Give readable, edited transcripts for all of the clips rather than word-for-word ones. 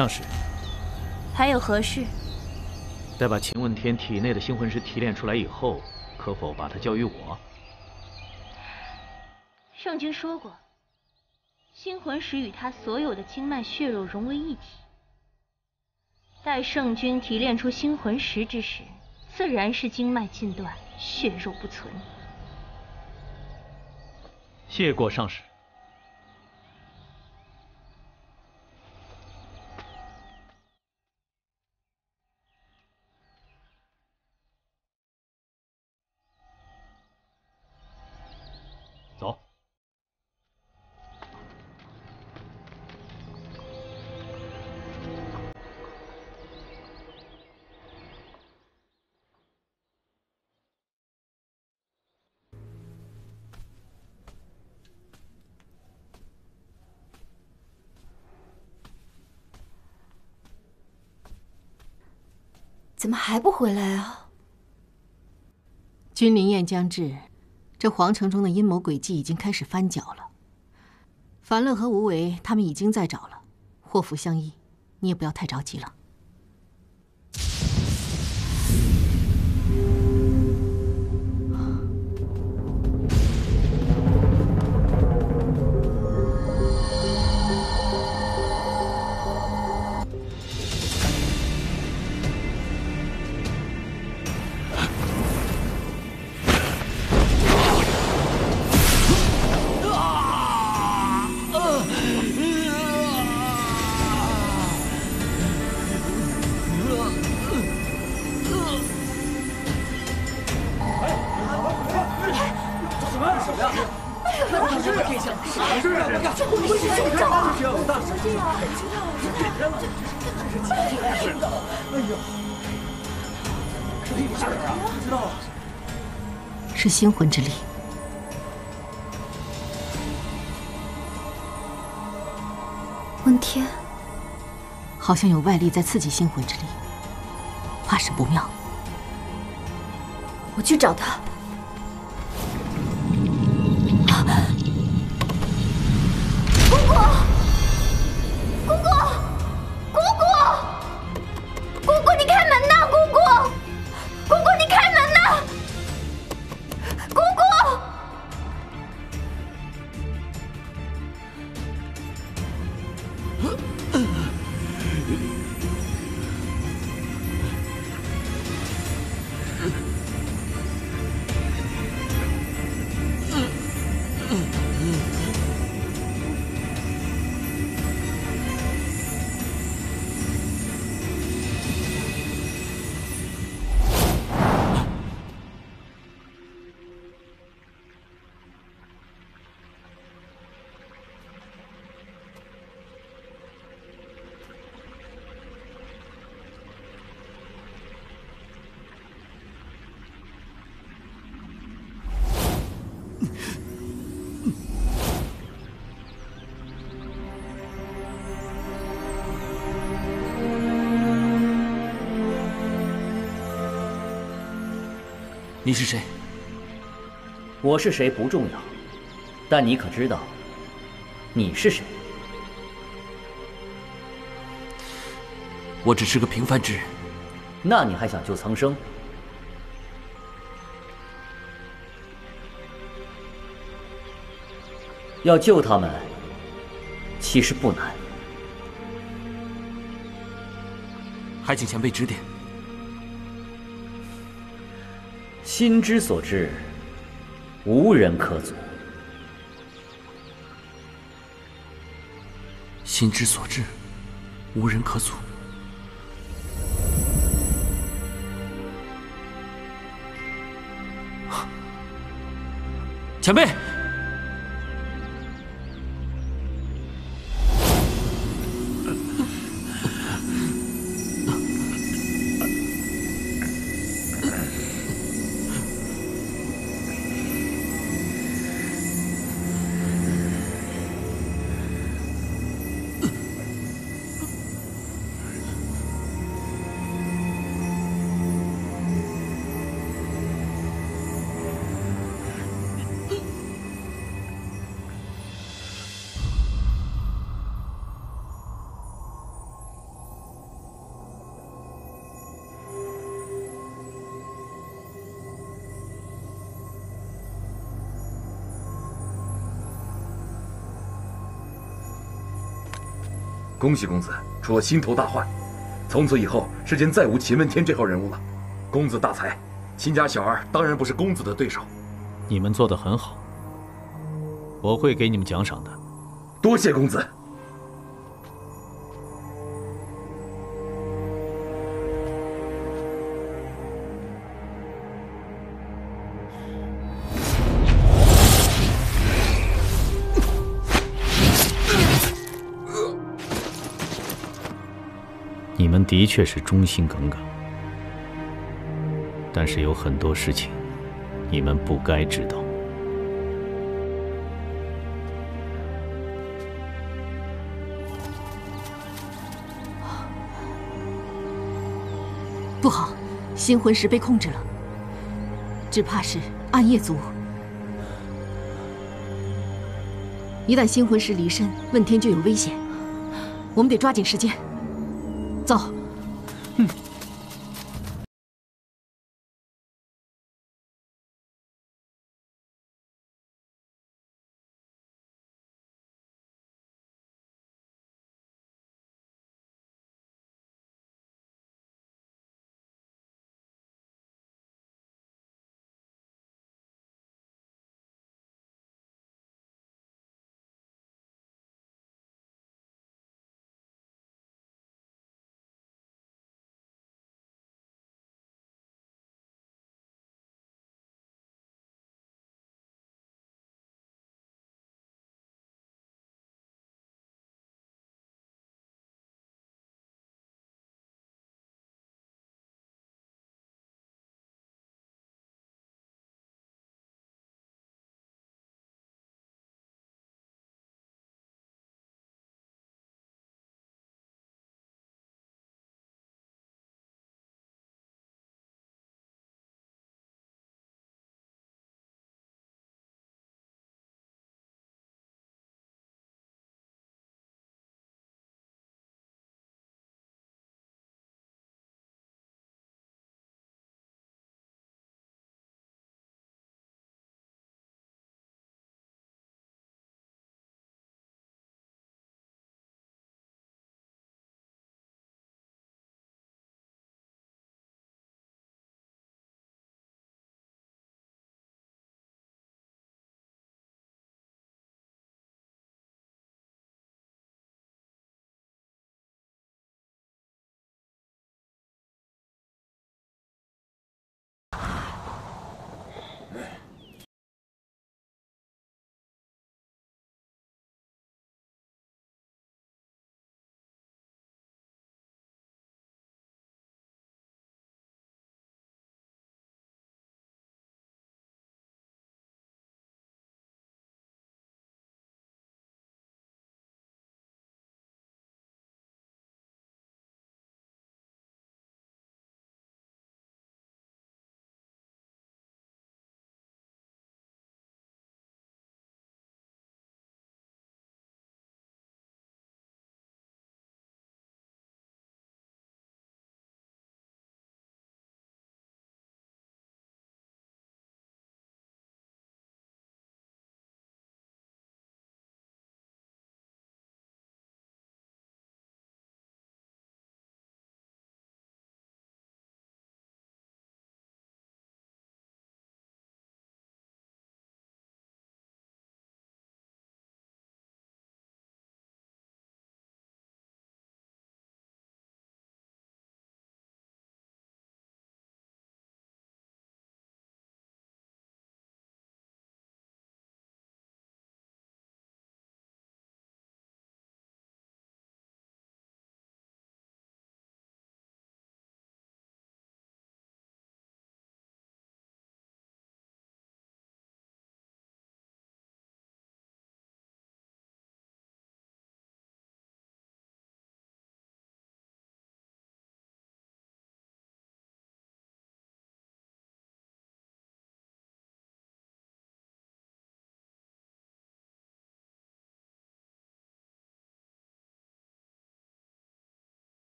上士，还有何事？待把秦问天体内的星魂石提炼出来以后，可否把它交于我？圣君说过，星魂石与他所有的经脉血肉融为一体。待圣君提炼出星魂石之时，自然是经脉尽断，血肉不存。谢过上士。 走。怎么还不回来啊？君临宴将至。 这皇城中的阴谋诡计已经开始翻搅了。樊乐和无为他们已经在找了，祸福相依，你也不要太着急了。是星魂之力。问天，好像有外力在刺激星魂之力，怕是不妙。我去找他。姑姑，姑姑，姑姑，姑姑，你开门呐！姑姑，姑姑，你开门呐！ 姑姑，你是谁？我是谁不重要，但你可知道你是谁？我只是个平凡之人。那你还想救苍生？要救他们，其实不难。还请前辈指点。 心之所至，无人可阻。心之所至，无人可阻。前辈，恭喜公子除了心头大患，从此以后世间再无秦问天这号人物了。公子大才，秦家小儿当然不是公子的对手。你们做得很好，我会给你们奖赏的。多谢公子。 你们的确是忠心耿耿，但是有很多事情你们不该知道。不好，星魂石被控制了，只怕是暗夜族。一旦星魂石离身，问天就有危险，我们得抓紧时间。 走，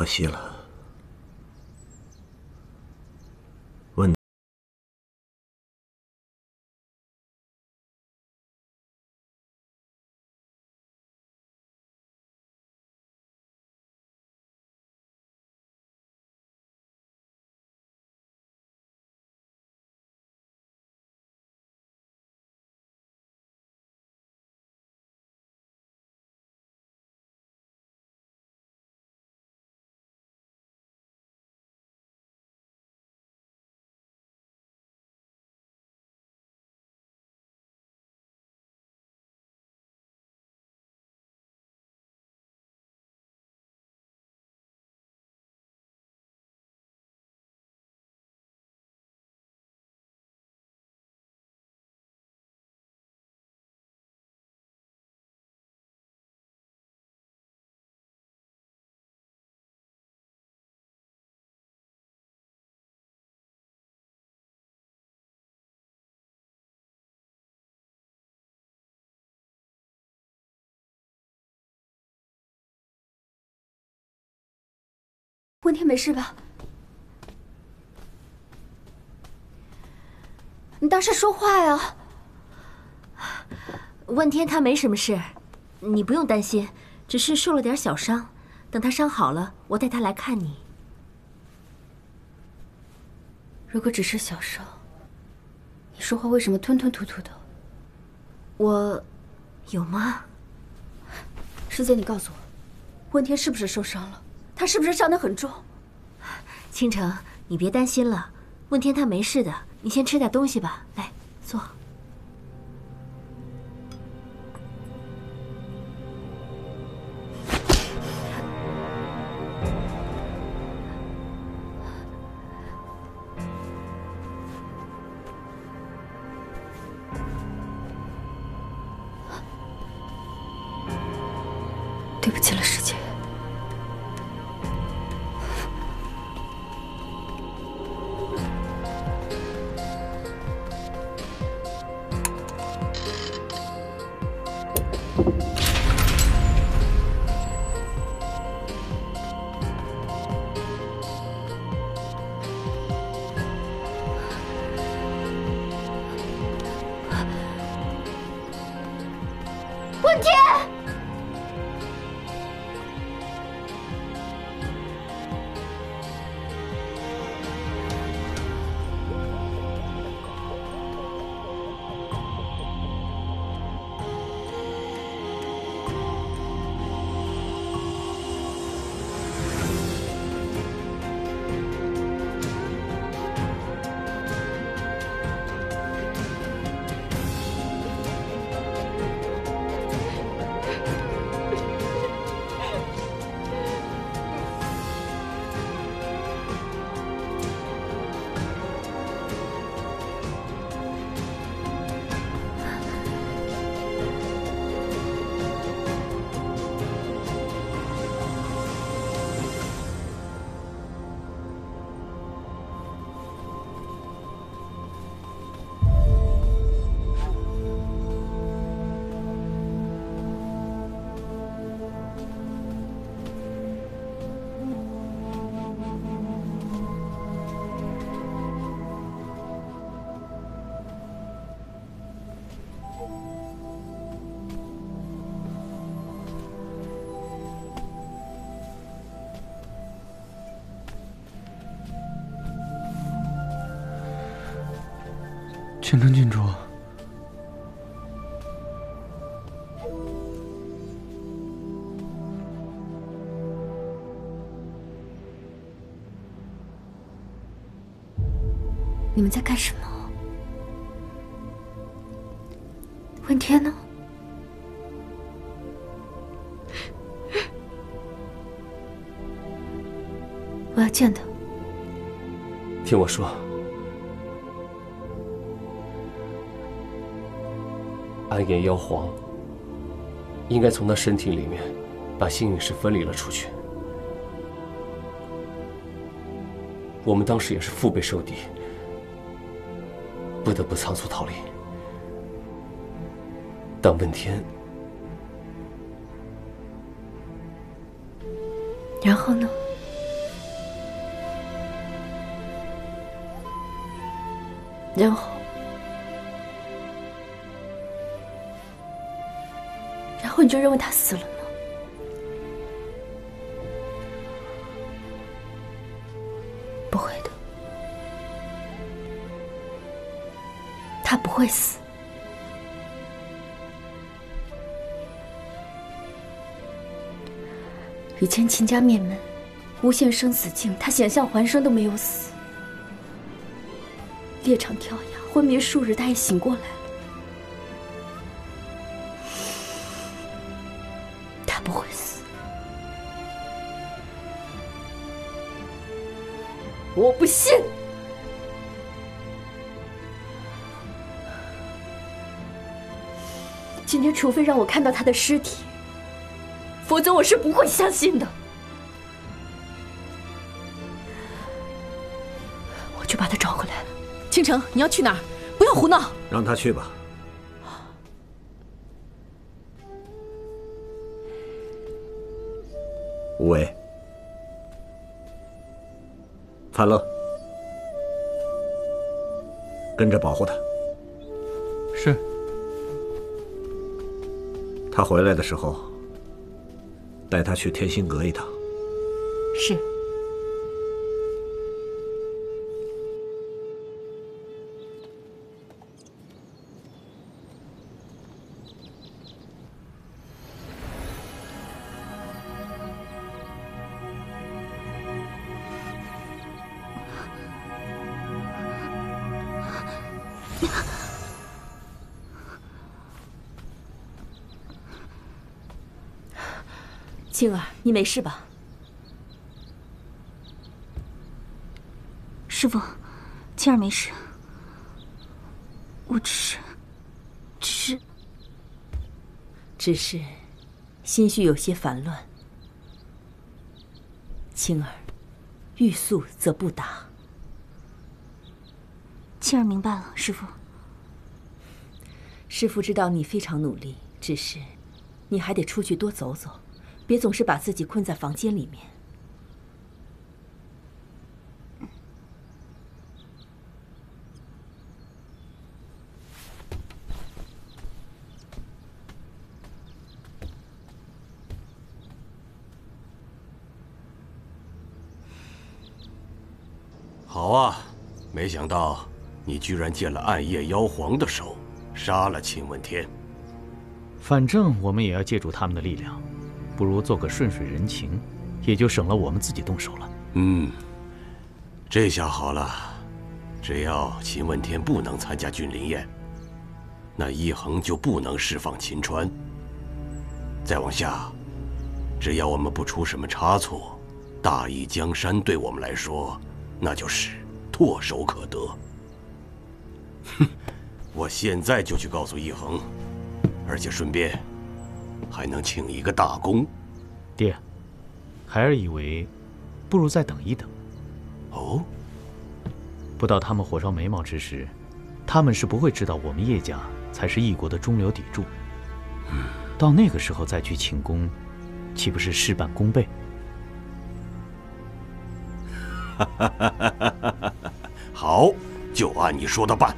可惜了。问。问天没事吧？你大声说话呀！问天他没什么事，你不用担心，只是受了点小伤。等他伤好了，我带他来看你。如果只是小伤，你说话为什么吞吞吐吐的？我有吗？师姐，你告诉我，问天是不是受伤了？ 他是不是伤得很重？倾城，你别担心了，问天他没事的。你先吃点东西吧，来，坐。对不起了，师姐。 青城郡主，你们在干什么？问天呢？我要见他。听我说。 暗眼妖皇应该从他身体里面把星陨石分离了出去。我们当时也是腹背受敌，不得不仓促逃离。但问天，然后呢？然后，你就认为他死了呢？不会的，他不会死。以前秦家灭门，诬陷生死境，他险象环生都没有死。 夜场跳崖，昏迷数日，他也醒过来了。他不会死，我不信。今天除非让我看到他的尸体，否则我是不会相信的。我去把他找回来了。 倾城，你要去哪儿？不要胡闹！让他去吧。无为，樊乐，跟着保护他。是。他回来的时候，带他去天心阁一趟。是。 静儿，你没事吧？师傅，静儿没事，我只是心绪有些烦乱。静儿，欲速则不达。静儿明白了，师傅。师傅知道你非常努力，只是你还得出去多走走。 别总是把自己困在房间里面。好啊，没想到你居然借了暗夜妖皇的手，杀了秦问天。反正我们也要借助他们的力量。 不如做个顺水人情，也就省了我们自己动手了。嗯，这下好了，只要秦问天不能参加君临宴，那一恒就不能释放秦川。再往下，只要我们不出什么差错，大义江山对我们来说，那就是唾手可得。哼，我现在就去告诉一恒，而且顺便。 还能请一个大功，爹，孩儿以为，不如再等一等。哦，不到他们火烧眉毛之时，他们是不会知道我们叶家才是异国的中流砥柱。嗯，到那个时候再去请功，岂不是事半功倍？哈哈哈哈哈！好，就按你说的办。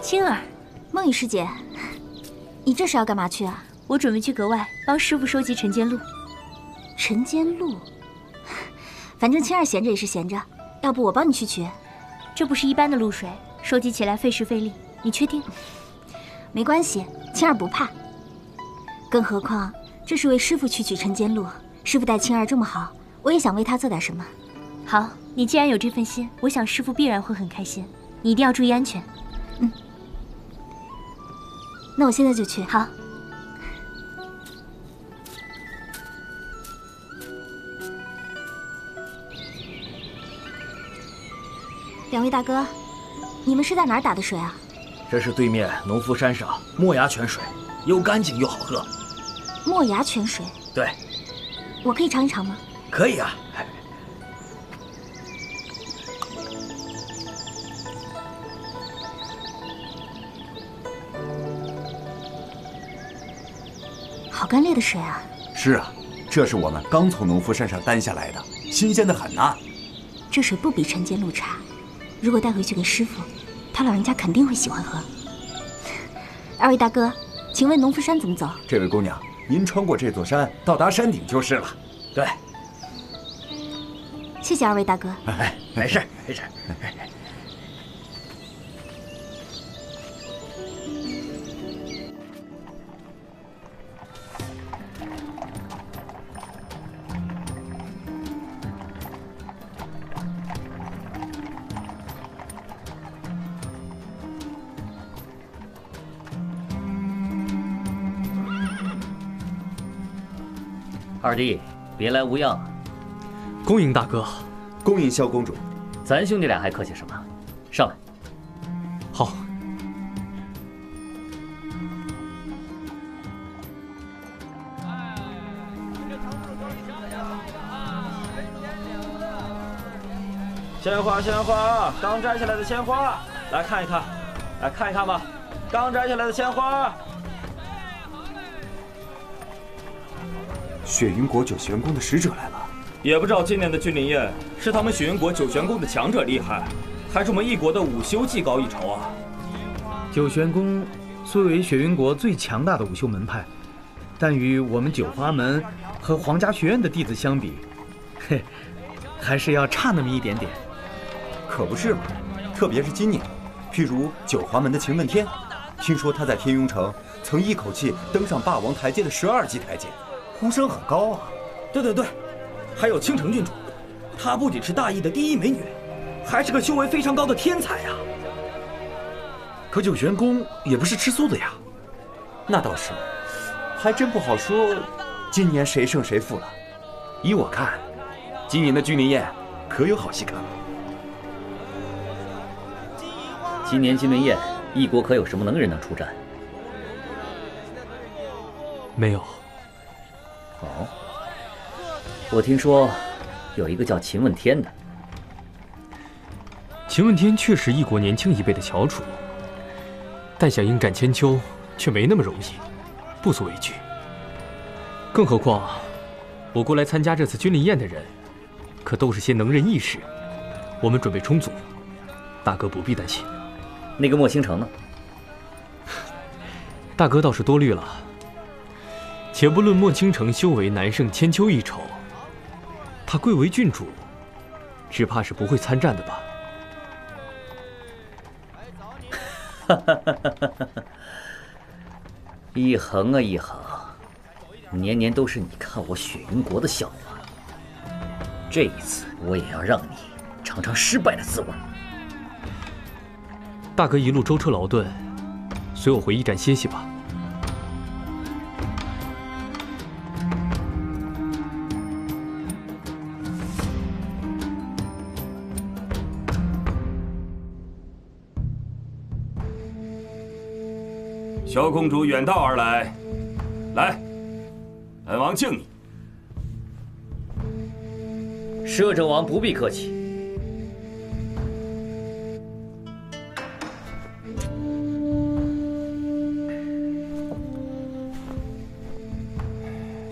青儿，孟雨师姐，你这是要干嘛去啊？我准备去阁外帮师傅收集晨间露。晨间露，反正青儿闲着也是闲着，要不我帮你去取？这不是一般的露水，收集起来费时费力。你确定？没关系，青儿不怕。更何况这是为师傅去取晨间露，师傅待青儿这么好，我也想为他做点什么。好，你既然有这份心，我想师傅必然会很开心。你一定要注意安全。 那我现在就去。好。两位大哥，你们是在哪儿打的水啊？这是对面农夫山上墨崖泉水，又干净又好喝。墨崖泉水？对。我可以尝一尝吗？可以啊。干裂的水啊！是啊，这是我们刚从农夫山上担下来的，新鲜的很呐。这水不比晨间露茶，如果带回去给师傅，他老人家肯定会喜欢喝。二位大哥，请问农夫山怎么走？这位姑娘，您穿过这座山，到达山顶就是了。对，谢谢二位大哥。哎，没事没事。 二弟，别来无恙。恭迎大哥，恭迎萧公主。咱兄弟俩还客气什么？上来。好。鲜花，鲜花，刚摘下来的鲜花，来看一看，来看一看吧，刚摘下来的鲜花。 雪云国九玄宫的使者来了，也不知道今年的君临宴是他们雪云国九玄宫的强者厉害，还是我们一国的武修技高一筹啊？九玄宫虽为雪云国最强大的武修门派，但与我们九华门和皇家学院的弟子相比，嘿，还是要差那么一点点。可不是嘛，特别是今年，譬如九华门的秦问天，听说他在天雍城曾一口气登上霸王台阶的12级台阶。 呼声很高啊！对对对，还有青城郡主，她不仅是大义的第一美女，还是个修为非常高的天才呀。可九玄宫也不是吃素的呀。那倒是，还真不好说。今年谁胜谁负了？依我看，今年的君临宴可有好戏看了。今年君临宴，一国可有什么能人能出战？没有。 哦，我听说有一个叫秦问天的。秦问天确实一国年轻一辈的翘楚，但想硬干千秋却没那么容易，不足为惧。更何况，我国来参加这次君临宴的人，可都是些能人异士，我们准备充足，大哥不必担心。那个莫星城呢？大哥倒是多虑了。 且不论莫倾城修为难胜千秋一筹，她贵为郡主，只怕是不会参战的吧？哈哈哈哈哈！一横啊一横，年年都是你看我雪云国的笑话。这一次，我也要让你尝尝失败的滋味。大哥一路舟车劳顿，随我回驿站歇息吧。 萧公主远道而来，来，本王敬你。摄政王不必客气。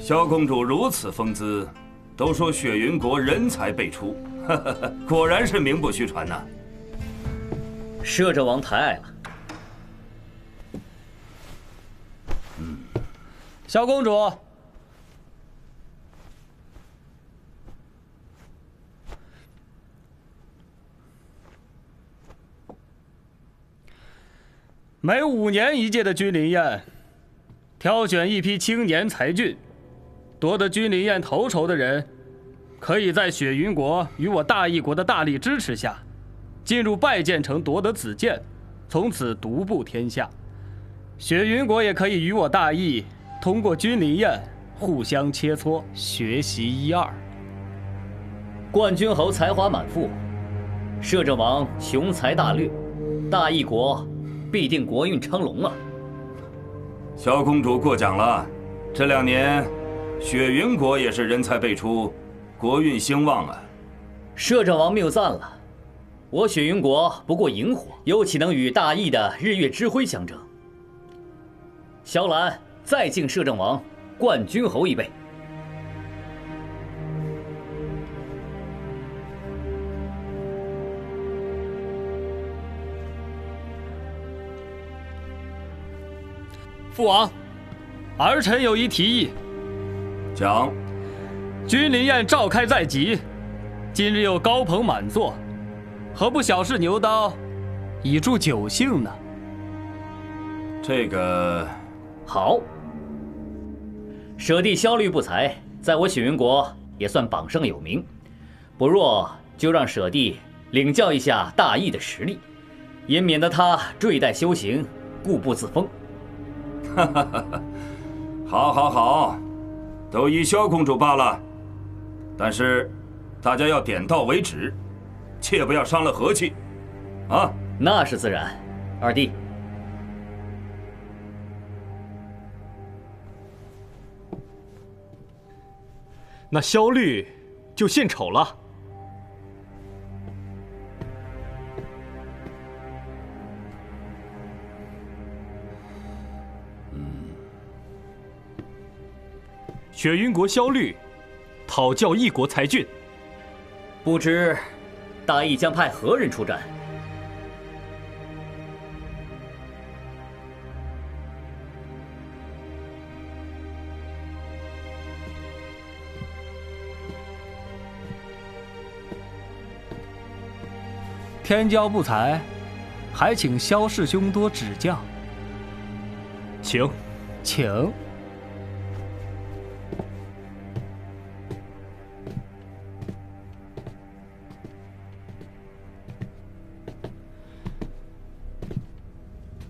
萧公主如此风姿，都说雪云国人才辈出，哈哈哈，果然是名不虚传呐。摄政王抬爱了。 萧公主，每5年一届的君临宴，挑选一批青年才俊，夺得君临宴头筹的人，可以在雪云国与我大义国的大力支持下，进入拜剑城夺得紫剑，从此独步天下。雪云国也可以与我大义。 通过君临宴互相切磋，学习一二。冠军侯才华满腹，摄政王雄才大略，大义国必定国运昌隆啊！萧公主过奖了，这2年雪云国也是人才辈出，国运兴旺啊！摄政王谬赞了，我雪云国不过萤火，又岂能与大义的日月之辉相争？萧兰。 再敬摄政王冠军侯一位。父王，儿臣有一提议。讲。君临宴召开在即，今日又高朋满座，何不小试牛刀，以助酒兴呢？这个好。舍弟骁律不才，在我雪云国也算榜上有名，不若就让舍弟领教一下大义的实力，也免得他坠怠修行，固步自封。 哈哈哈哈，好，好，好，都依萧公主罢了。但是，大家要点到为止，切不要伤了和气，啊！那是自然，二弟。那萧律就献丑了。雪云国萧律，讨教一国才俊。不知大义将派何人出战？天骄不才，还请萧师兄多指教。请，请。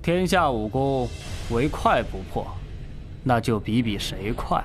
天下武功唯快不破，那就比比谁快。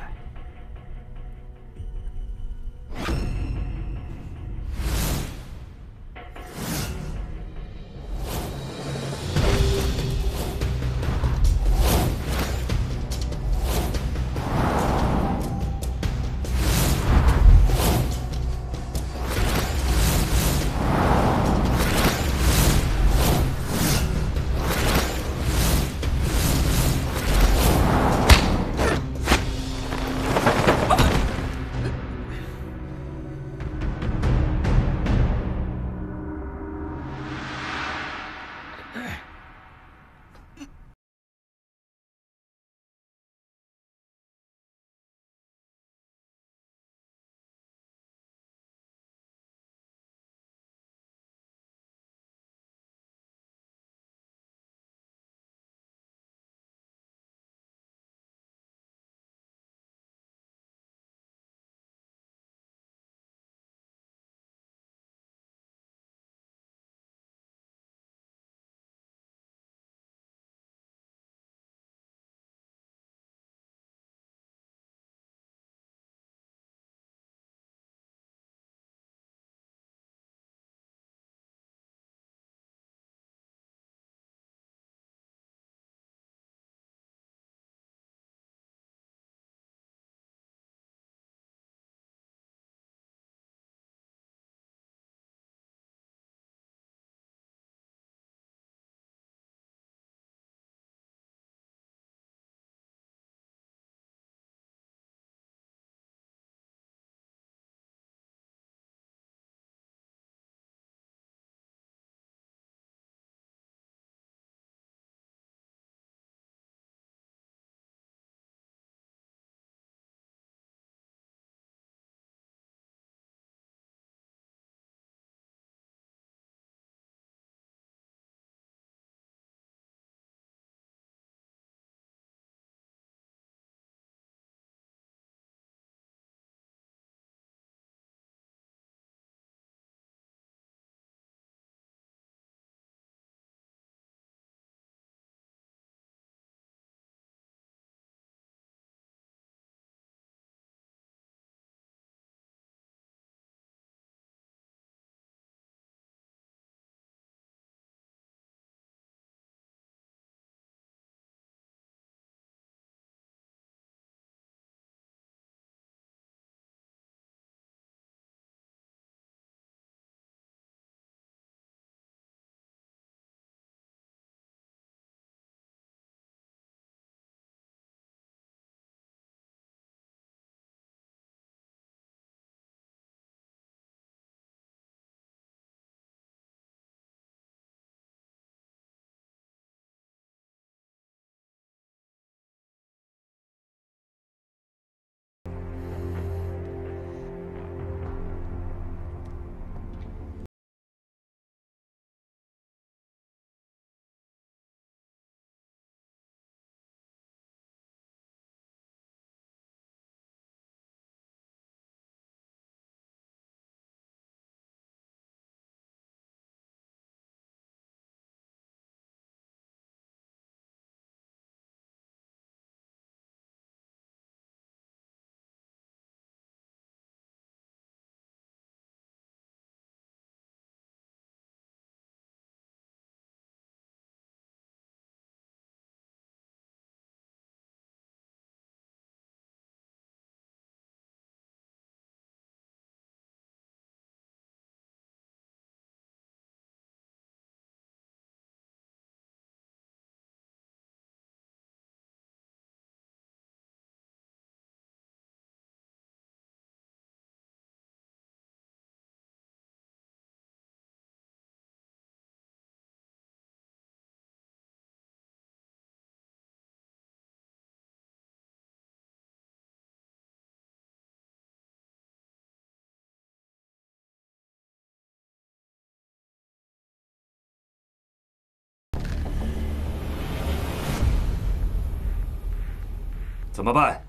怎么办？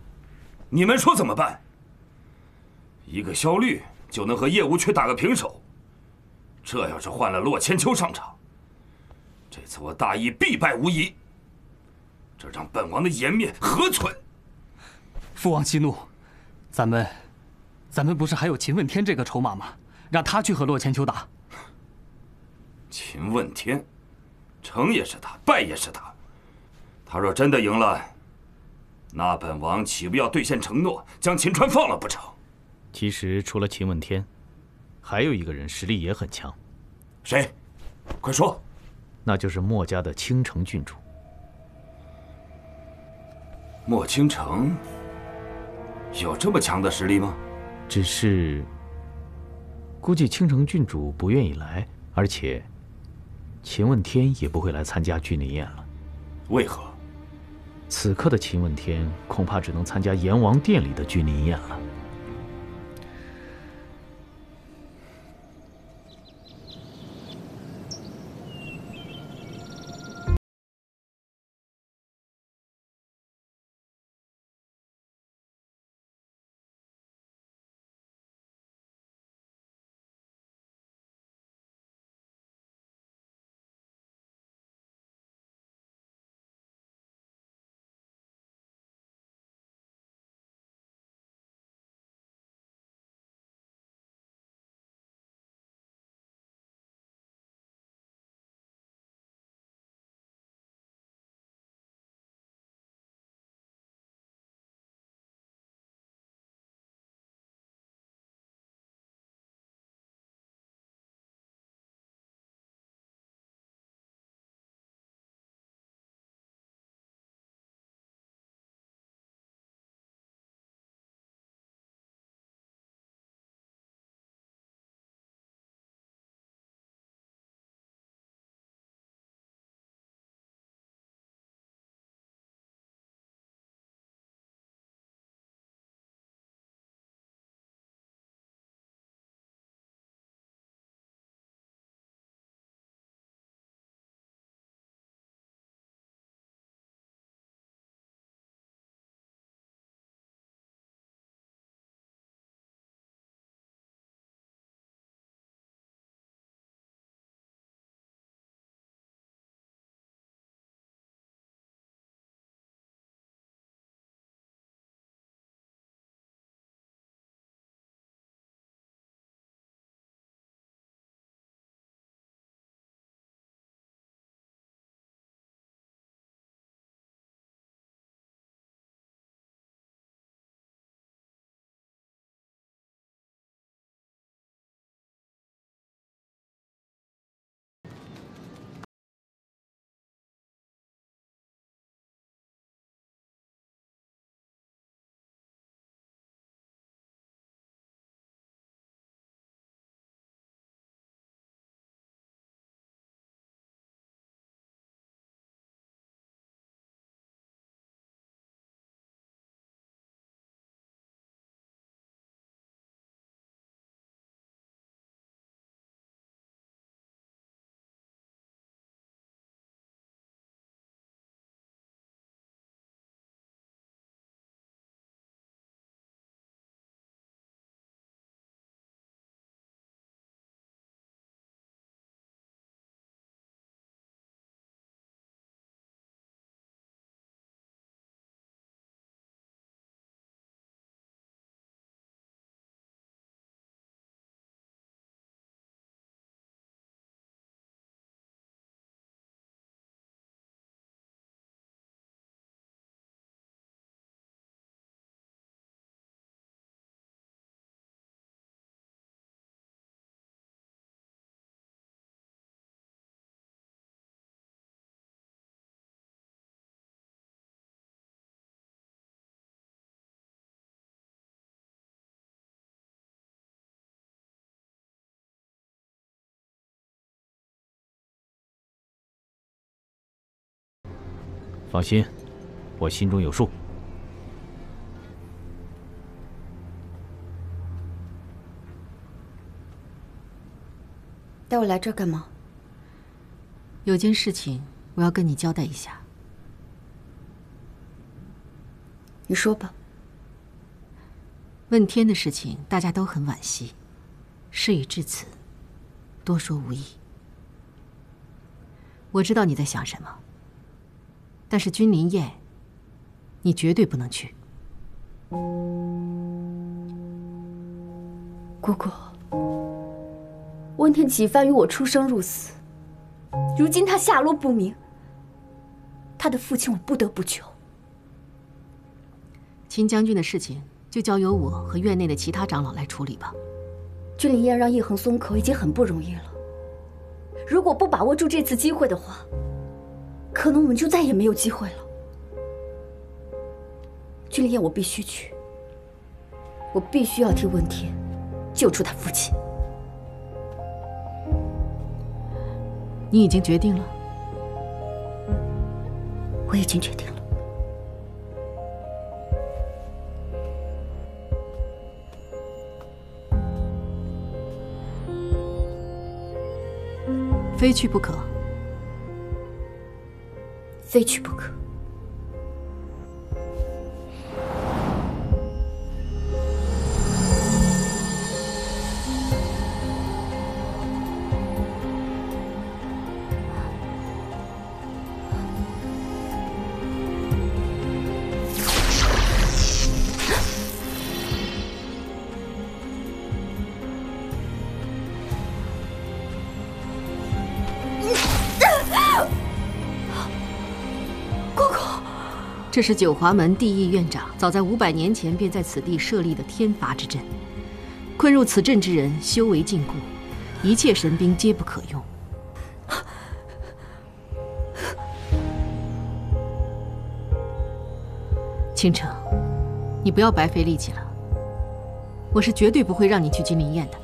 你们说怎么办？一个萧律就能和叶无缺打个平手，这要是换了洛千秋上场，这次我大义必败无疑。这让本王的颜面何存？父王息怒，咱们不是还有秦问天这个筹码吗？让他去和洛千秋打。秦问天，成也是他，败也是他。他若真的赢了，那本王岂不要兑现承诺，将秦川放了不成？其实除了秦问天，还有一个人实力也很强。谁？快说。那就是墨家的青城郡主。墨青城有这么强的实力吗？只是，估计青城郡主不愿意来，而且秦问天也不会来参加君临宴了。为何？此刻的秦问天恐怕只能参加阎王殿里的君临宴了。 放心，我心中有数。带我来这儿干嘛？有件事情我要跟你交代一下。你说吧。问天的事情大家都很惋惜，事已至此，多说无益。我知道你在想什么，但是君临宴，你绝对不能去。姑姑，温天启一番与我出生入死，如今他下落不明，他的父亲我不得不救。秦将军的事情就交由我和院内的其他长老来处理吧。君临宴让叶恒松口已经很不容易了，如果不把握住这次机会的话，可能我们就再也没有机会了。君临宴我必须去，我必须要替温天救出他父亲。你已经决定了？我已经决定了。 非去不可，非去不可。这是九华门第一院长早在500年前便在此地设立的天罚之阵，困入此阵之人修为禁锢，一切神兵皆不可用。倾城，你不要白费力气了，我是绝对不会让你去君临宴的。